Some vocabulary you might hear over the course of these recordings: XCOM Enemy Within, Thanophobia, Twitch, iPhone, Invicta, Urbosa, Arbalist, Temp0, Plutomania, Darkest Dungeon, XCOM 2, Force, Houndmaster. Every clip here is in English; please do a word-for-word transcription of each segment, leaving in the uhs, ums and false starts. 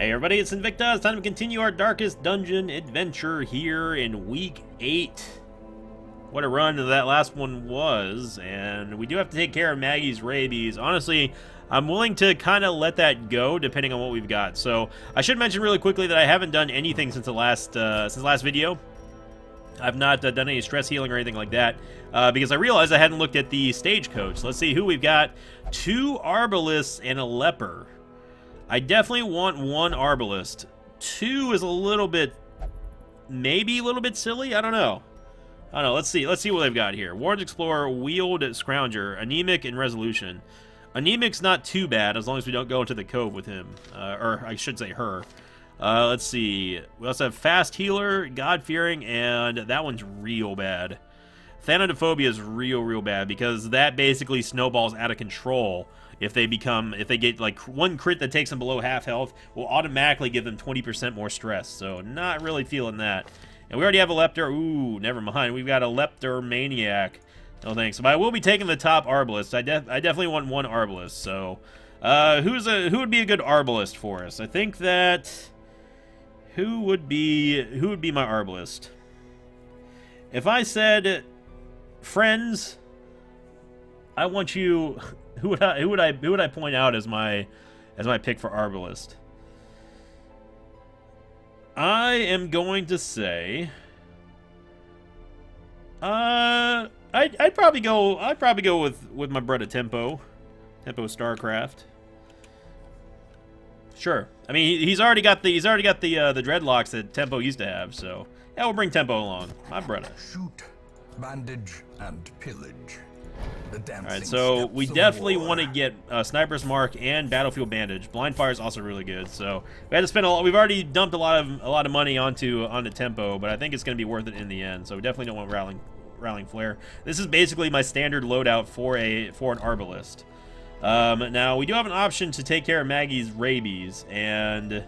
Hey everybody, it's Invicta. It's time to continue our Darkest Dungeon adventure here in week eight. What a run that last one was, and we do have to take care of Maggie's rabies. Honestly, I'm willing to kind of let that go depending on what we've got. So, I should mention really quickly that I haven't done anything since the last, uh, since the last video. I've not uh, done any stress healing or anything like that, uh, because I realized I hadn't looked at the stagecoach. Let's see who we've got. Two Arbalists and a Leper. I definitely want one Arbalist. Two is a little bit, maybe a little bit silly. I don't know. I don't know. Let's see. Let's see what they've got here. Warren's Explorer, Wield, Scrounger, Anemic, and Resolution. Anemic's not too bad as long as we don't go into the cove with him, uh, or I should say her. Uh, let's see. We also have Fast Healer, God Fearing, and that one's real bad. Thanophobia is real, real bad because that basically snowballs out of control. If they become, if they get like one crit that takes them below half health, will automatically give them twenty percent more stress. So not really feeling that. And we already have a Lepter. Ooh, never mind. We've got a Lepter Maniac. No thanks. But I will be taking the top Arbalist. I, def I definitely want one Arbalist. So uh, who's a who would be a good Arbalist for us? I think that who would be who would be my Arbalist? If I said, friends, I want you. Who would I who would I who would I point out as my as my pick for Arbalist? I am going to say uh I'd, I'd probably go I'd probably go with with my brother Tempo Tempo Starcraft. Sure. I mean, he's already got the he's already got the uh, the dreadlocks that Tempo used to have, so yeah, we'll bring Tempo along. My brother. Shoot, bandage and pillage. Alright, so we definitely want to get uh, Sniper's Mark and Battlefield Bandage. Blind Fire is also really good, so we had to spend a lot. We've already dumped a lot of a lot of money onto onto Tempo, but I think it's going to be worth it in the end. So we definitely don't want Rowling Rowling Flare. This is basically my standard loadout for a for an Arbalist. Um, now we do have an option to take care of Maggie's rabies, and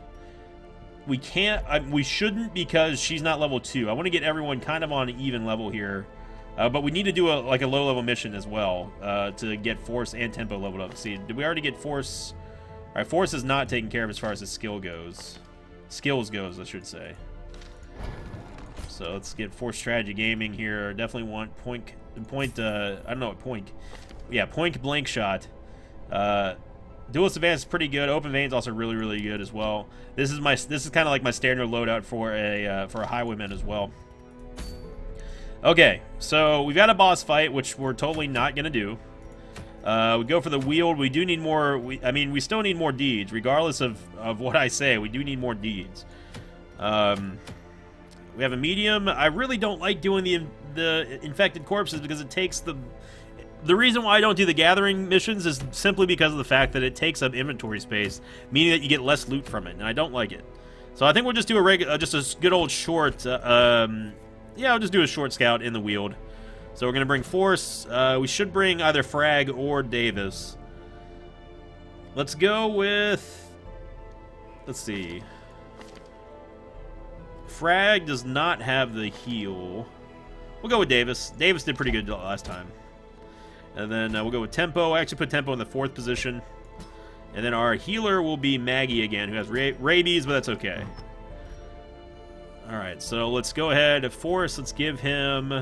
we can't. I, we shouldn't because she's not level two. I want to get everyone kind of on an even level here. Uh, but we need to do a like a low-level mission as well uh, to get Force and Tempo leveled up. See, did we already get Force? All right, Force is not taken care of as far as his skill goes. Skills goes, I should say. So let's get Force Strategy Gaming here. Definitely want point point. Uh, I don't know what point. Yeah, point blank shot. Uh, Duelist Advance is pretty good. Open Vein's also really really good as well. This is my this is kind of like my standard loadout for a uh, for a Highwayman as well. Okay, so we've got a boss fight, which we're totally not going to do. Uh, we go for the Wield. We do need more... We, I mean, we still need more deeds. Regardless of, of what I say, we do need more deeds. Um, we have a medium. I really don't like doing the the infected corpses because it takes the... The reason why I don't do the gathering missions is simply because of the fact that it takes up inventory space, meaning that you get less loot from it, and I don't like it. So I think we'll just do a regular, uh, just a good old short... Uh, um, Yeah, I'll just do a short scout in the Wield. So we're going to bring Force. Uh, we should bring either Frag or Davis. Let's go with... Let's see. Frag does not have the heal. We'll go with Davis. Davis did pretty good last time. And then uh, we'll go with Tempo. I actually put Tempo in the fourth position. And then our healer will be Maggie again, who has ra rabies, but that's okay. Alright, so let's go ahead. Force, let's give him,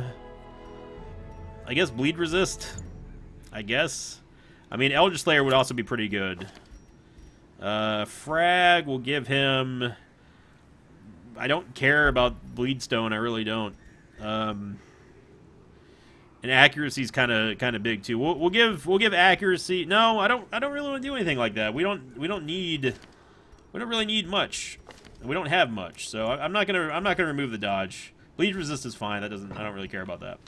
I guess, bleed resist. I guess. I mean, Elder Slayer would also be pretty good. Uh, Frag will give him, I don't care about Bleedstone, I really don't. Um, and accuracy's kind of kind of big too. We'll, we'll give we'll give accuracy. No, I don't I don't really want to do anything like that. We don't we don't need we don't really need much. We don't have much, so I'm not gonna I'm not gonna remove the dodge. Bleed resist is fine. That doesn't I don't really care about that. All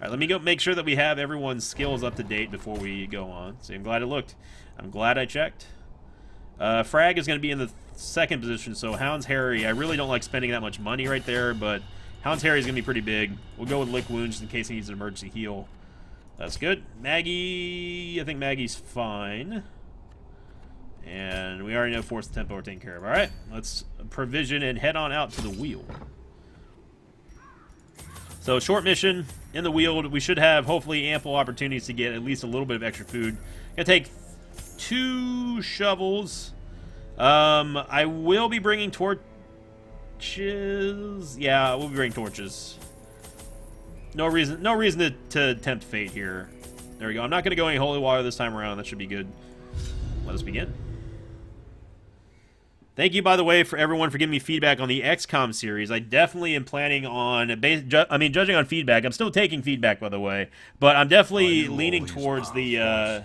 right, let me go make sure that we have everyone's skills up to date before we go on. See, I'm glad I looked. I'm glad I checked. Uh, Frag is gonna be in the second position, so Hound's Harry. I really don't like spending that much money right there, but Hound's Harry is gonna be pretty big. We'll go with Lick Wounds just in case he needs an emergency heal. That's good. Maggie, I think Maggie's fine. And we already know Force and Tempo are taken care of. All right, let's provision and head on out to the Wield. So short mission in the Wield. We should have hopefully ample opportunities to get at least a little bit of extra food. Gonna take two shovels. Um, I will be bringing torches. Yeah, we'll be bringing torches. No reason, no reason to, to tempt fate here. There we go. I'm not going to go any holy water this time around. That should be good. Let us begin. Thank you, by the way, for everyone for giving me feedback on the X COM series. I definitely am planning on, I mean, judging on feedback. I'm still taking feedback, by the way, but I'm definitely leaning towards the uh,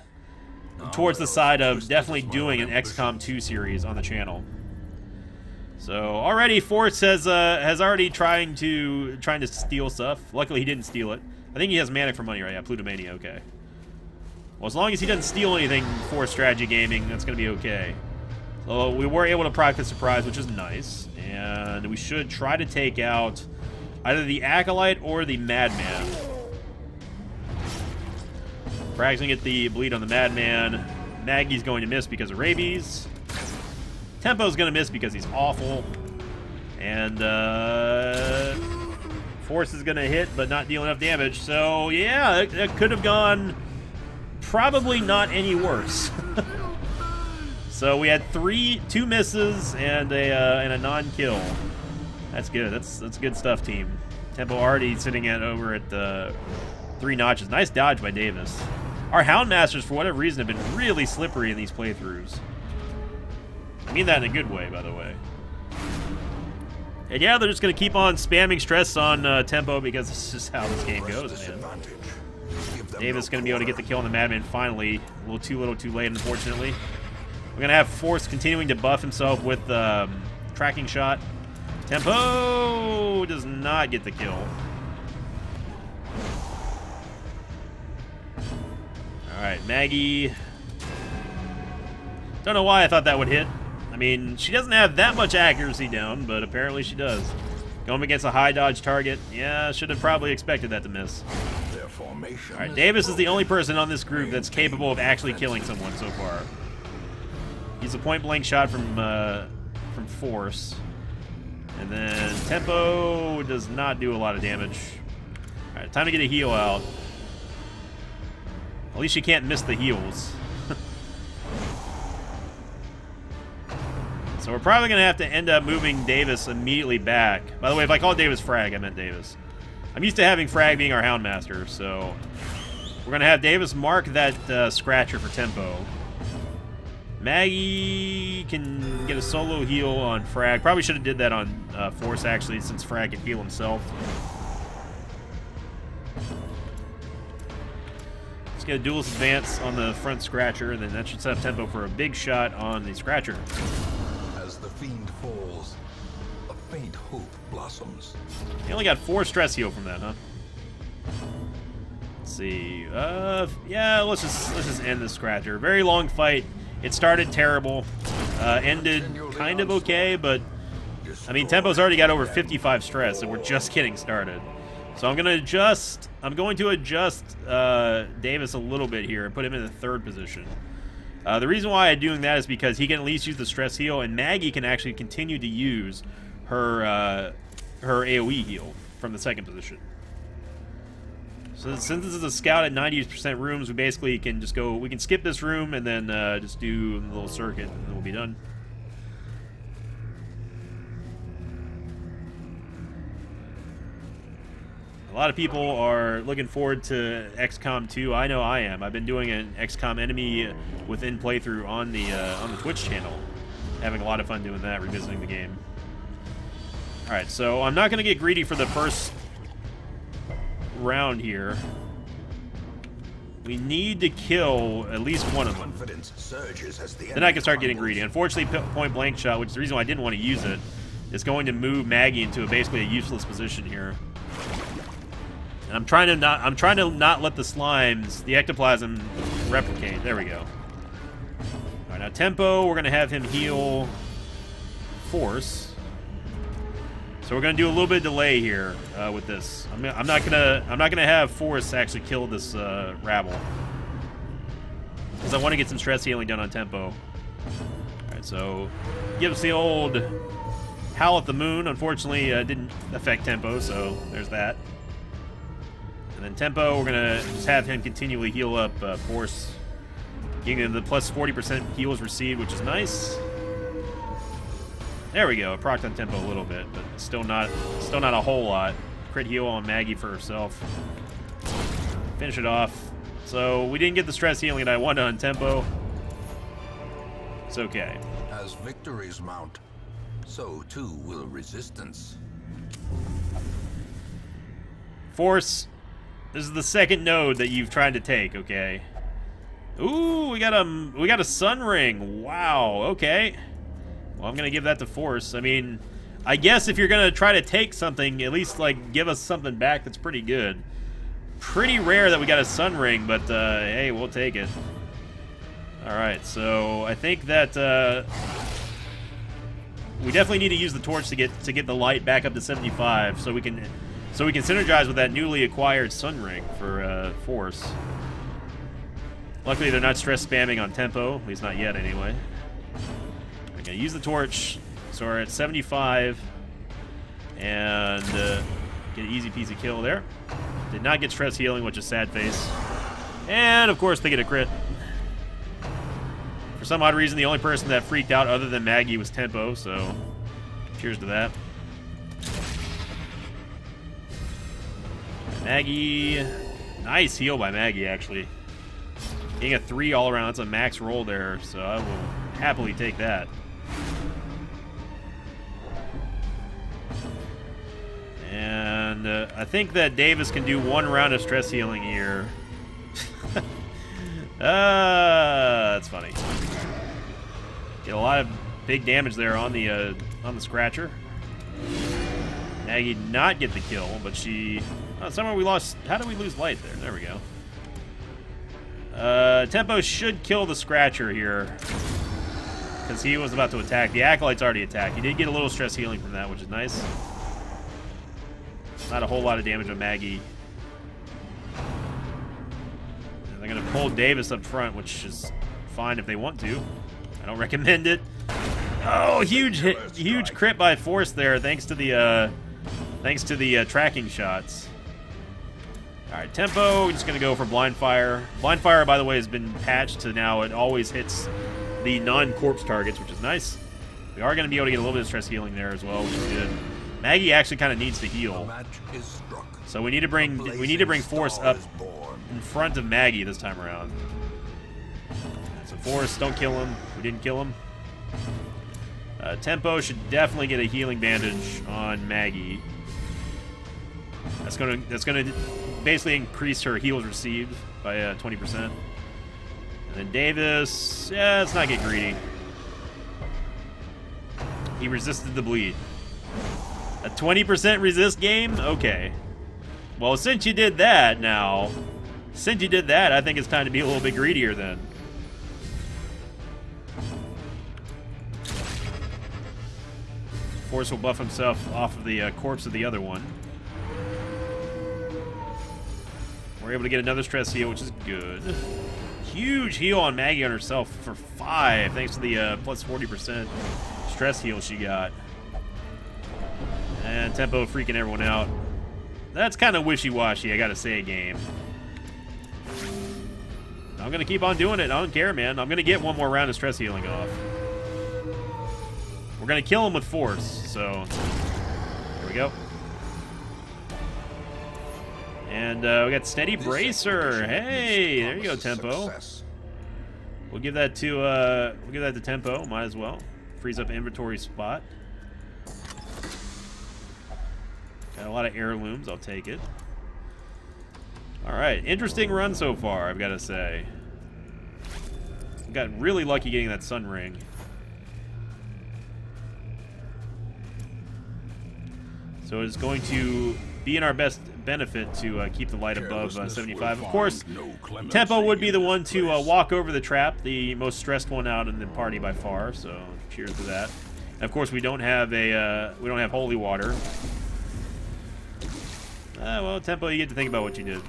towards the side of definitely doing an X COM two series on the channel. So already, Force has uh, has already trying to trying to steal stuff. Luckily, he didn't steal it. I think he has Manic for money right now. Plutomania, okay. Well, as long as he doesn't steal anything for strategy gaming, that's going to be okay. So we were able to practice surprise, which is nice. And we should try to take out either the Acolyte or the Madman. Practicing at the bleed on the Madman. Maggie's going to miss because of rabies. Tempo's going to miss because he's awful. And uh, Force is going to hit, but not deal enough damage. So yeah, it, it could have gone... probably not any worse. So we had three, two misses and a uh, and a non-kill. That's good. That's that's good stuff, team. Temp zero already sitting at over at the three notches. Nice dodge by Davis. Our Houndmasters, for whatever reason, have been really slippery in these playthroughs. I mean that in a good way, by the way. And yeah, they're just gonna keep on spamming stress on uh, Temp zero because this is how this game goes, man. Davis is going to be able to get the kill on the Madman finally. A little too little too late, unfortunately. We're going to have Force continuing to buff himself with um, Tracking Shot. Temp zero does not get the kill. Alright, Maggie. Don't know why I thought that would hit. I mean, she doesn't have that much accuracy down, but apparently she does. Going against a high dodge target. Yeah, should have probably expected that to miss. Alright, Davis is the only person on this group that's capable of actually killing someone so far. He's a point-blank shot from uh, from Force. And then Temp zero does not do a lot of damage. Alright, time to get a heal out. At least you can't miss the heals. So we're probably going to have to end up moving Davis immediately back. By the way, if I call Davis Frag, I meant Davis. I'm used to having Frag being our Houndmaster, so we're going to have Davis mark that uh, Scratcher for Temp zero. Maggie can get a solo heal on Frag. Probably should have did that on uh, Force, actually, since Frag can heal himself. Let's get a Duelist Advance on the front Scratcher, and then that should set up Temp zero for a big shot on the Scratcher. As the Fiend falls, a faint hope blossoms. He only got four stress heal from that, huh? Let's see. Uh, yeah, let's just let's just end the Scratcher. Very long fight. It started terrible, uh, ended kind of okay, but I mean Tempo's already got over fifty-five stress, and we're just getting started. So I'm gonna adjust. I'm going to adjust uh, Davis a little bit here and put him in the third position. Uh, the reason why I'm doing that is because he can at least use the stress heal, and Maggie can actually continue to use her uh, her AoE heal from the second position. So since this is a scout at ninety percent rooms, we basically can just go, we can skip this room and then uh, just do a little circuit and then we'll be done. A lot of people are looking forward to X COM two. I know I am. I've been doing an X COM Enemy Within playthrough on the uh, on the Twitch channel. Having a lot of fun doing that, revisiting the game. Alright, so I'm not going to get greedy for the first round here. We need to kill at least one of them. Then I can start getting greedy. Unfortunately, point blank shot, which is the reason why I didn't want to use it, is going to move Maggie into a, basically a useless position here. And I'm trying to not I'm trying to not let the slimes, the ectoplasm, replicate. There we go. Alright, now Temp zero, we're going to have him heal Force. So we're gonna do a little bit of delay here uh, with this. I'm, I'm not gonna I'm not gonna have Force actually kill this uh, rabble because I want to get some stress healing done on Temp zero. All right, so gives the old howl at the moon. Unfortunately, uh, didn't affect Temp zero, so there's that. And then Temp zero, we're gonna just have him continually heal up uh, Force, getting the plus forty percent heals received, which is nice. There we go. It procced on tempo a little bit, but still not, still not a whole lot. Crit heal on Maggie for herself. Finish it off. So we didn't get the stress healing that I wanted on tempo. It's okay. As victories mount, so too will resistance. Force, this is the second node that you've tried to take, okay? Ooh, we got a we got a sun ring. Wow. Okay. Well, I'm gonna give that to Force. I mean, I guess if you're gonna try to take something, at least like give us something back that's pretty good. Pretty rare that we got a sun ring, but uh, hey, we'll take it. All right. So I think that uh, we definitely need to use the torch to get to get the light back up to seventy-five, so we can so we can synergize with that newly acquired sun ring for uh, Force. Luckily, they're not stress spamming on tempo, at least not yet, anyway. Okay, use the torch. So we're at seventy-five, and uh, get an easy peasy kill there. Did not get stress healing, which is sad face. And of course, they get a crit. For some odd reason, the only person that freaked out other than Maggie was tempo. So, cheers to that. Maggie, nice heal by Maggie, actually. Getting a three all around, that's a max roll there, so I will happily take that. And uh, I think that Davis can do one round of stress healing here. Ah, uh, that's funny. Get a lot of big damage there on the uh, on the scratcher. Maggie did not get the kill, but she. Oh, somewhere we lost. How did we lose light there? There we go. Uh, Tempo should kill the Scratcher here, because he was about to attack. The Acolyte's already attacked. He did get a little stress healing from that, which is nice. Not a whole lot of damage on Maggie. And they're going to pull Davis up front, which is fine if they want to. I don't recommend it. Oh, huge hit, huge crit by Force there, thanks to the uh, thanks to the uh, tracking shots. All right, tempo, we're just going to go for blind fire. Blind fire, by the way, has been patched to now it always hits the non-corpse targets, which is nice. We are going to be able to get a little bit of stress healing there as well, which is good. Maggie actually kind of needs to heal, so we need to bring we need to bring Force up in front of Maggie this time around. So Force, don't kill him. We didn't kill him. Uh, tempo should definitely get a healing bandage on Maggie. That's gonna that's gonna. basically increase her heals received by uh, twenty percent. And then Davis, yeah, let's not get greedy. He resisted the bleed. A twenty percent resist game? Okay. Well, since you did that now, since you did that, I think it's time to be a little bit greedier then. Force will buff himself off of the uh, corpse of the other one. We're able to get another stress heal, which is good. Huge heal on Maggie on herself for five, thanks to the uh, plus forty percent stress heal she got. And tempo freaking everyone out. That's kind of wishy-washy, I gotta say, game. I'm gonna keep on doing it. I don't care, man. I'm gonna get one more round of stress healing off. We're gonna kill him with Force, so here we go. And uh, we got Steady Bracer. Hey, there you go, Tempo. We'll give that to uh, we'll give that to Tempo. Might as well frees up inventory spot. Got a lot of heirlooms. I'll take it. All right, interesting run so far, I've got to say. We got really lucky getting that sun ring. So it's going to be in our best benefit to uh, keep the light above uh, seventy-five. Of course, Tempo would be the one to uh, walk over the trap, the most stressed one out in the party by far. So cheers to that. And of course, we don't have a uh, we don't have holy water. Uh, well, Tempo, you get to think about what you did. All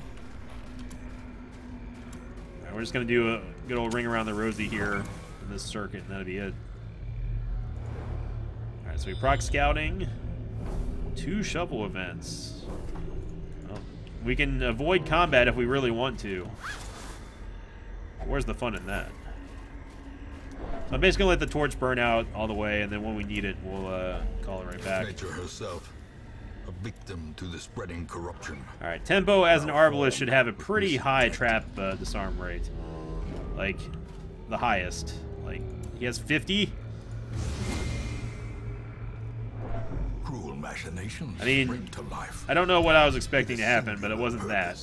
right, we're just gonna do a good old ring around the rosy here in this circuit, and that'll be it. All right, so we proc scouting. Two shovel events. Well, we can avoid combat if we really want to. Where's the fun in that? So I'm basically going to let the torch burn out all the way, and then when we need it, we'll uh, call it right back. Nature herself, a victim to the spreading corruption. All right, Temp zero as an arbalist should have a pretty high trap uh, disarm rate. Like, the highest. Like, he has fifty? Cruel machinations. I mean, to life. I don't know what I was expecting to happen, but it wasn't that.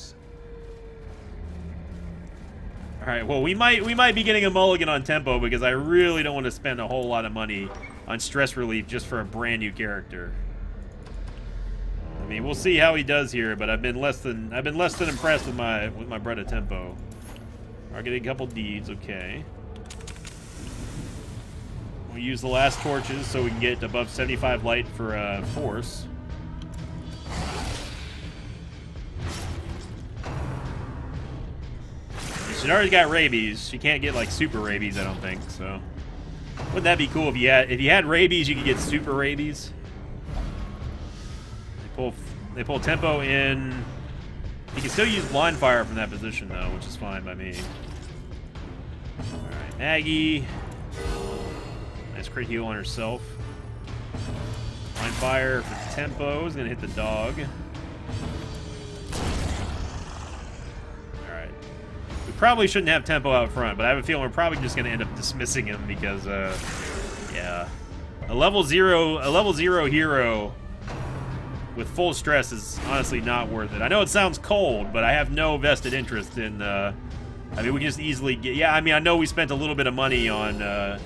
All right, well, we might we might be getting a mulligan on Temp zero because I really don't want to spend a whole lot of money on stress relief just for a brand new character. I mean, we'll see how he does here, but I've been less than I've been less than impressed with my with my bread of Temp zero. I'll get a couple deeds, okay. We'll use the last torches so we can get above seventy-five light for uh, Force. She's already got rabies. She can't get like super rabies, I don't think. So, wouldn't that be cool if you had if you had rabies, you could get super rabies? They pull they pull Temp zero in. You can still use blind fire from that position though, which is fine by me. All right, Maggie. Nice crit heal on herself. Blind fire for Temp zero is gonna hit the dog. Probably shouldn't have Temp zero out front, but I have a feeling we're probably just going to end up dismissing him because, uh, yeah, a level zero, a level zero hero with full stress is honestly not worth it. I know it sounds cold, but I have no vested interest in. Uh, I mean, we can just easily get. Yeah, I mean, I know we spent a little bit of money on uh,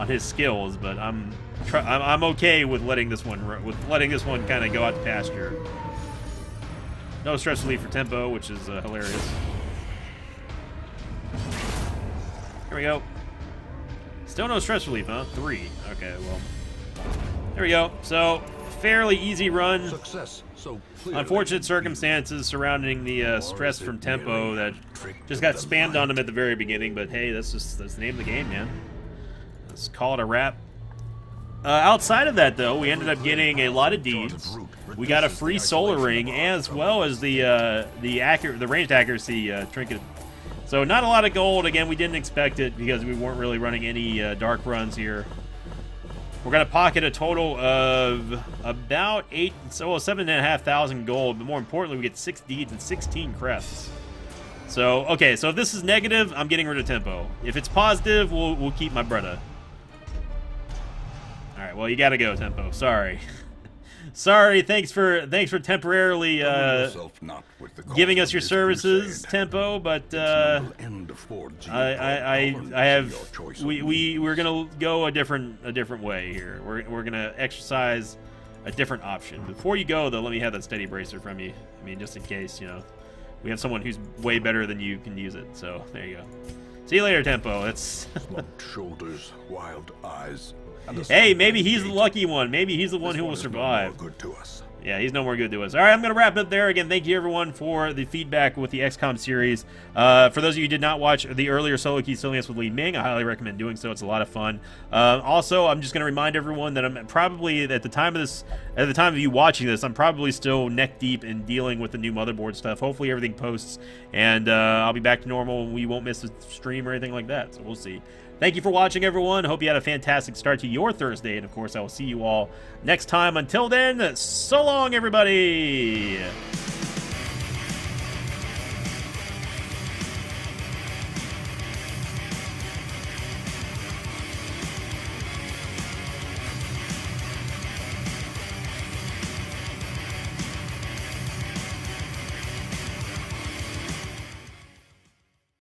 on his skills, but I'm try I'm, I'm okay with letting this one with letting this one kind of go out to pasture. No stress relief for Temp zero, which is uh, hilarious. There we go. Still no stress relief, huh? Three. Okay, well. There we go. So, fairly easy run. Success. So unfortunate circumstances surrounding the uh, stress from Temp zero that just got spammed on him at the very beginning. But hey, that's just that's the name of the game, man. Let's call it a wrap. Uh, outside of that, though, we ended up getting a lot of deeds. We got a free solar ring as well as the uh, the accurate the ranged accuracy uh, trinket. So not a lot of gold. Again, we didn't expect it because we weren't really running any uh, dark runs here. We're going to pocket a total of about eight, so well, seven and a half thousand gold. But more importantly, we get six deeds and sixteen crests. So, okay, so if this is negative, I'm getting rid of Temp zero. If it's positive, we'll, we'll keep my Bretta. All right, well, you got to go, Temp zero. Sorry. Sorry, thanks for thanks for temporarily uh, giving us your services, Temp zero. But uh, I, I, I, I have we we we're gonna go a different a different way here. We're we're gonna exercise a different option. Before you go though, let me have that steady bracer from you. I mean, just in case you know we have someone who's way better than you can use it. So there you go. See you later, Temp zero. That's shoulders, wild eyes. Hey, maybe he's the lucky one. Maybe he's the one who will survive. Yeah, he's no more good to us. All right, I'm going to wrap it up there. Again, thank you, everyone, for the feedback with the X COM series. Uh, for those of you who did not watch the earlier Solo Quisilians with Lee Ming, I highly recommend doing so. It's a lot of fun. Uh, also, I'm just going to remind everyone that I'm probably, at the time of this, at the time of you watching this, I'm probably still neck deep in dealing with the new motherboard stuff. Hopefully, everything posts, and uh, I'll be back to normal. We won't miss a stream or anything like that, so we'll see. Thank you for watching, everyone. Hope you had a fantastic start to your Thursday. And, of course, I will see you all next time. Until then, so long, everybody.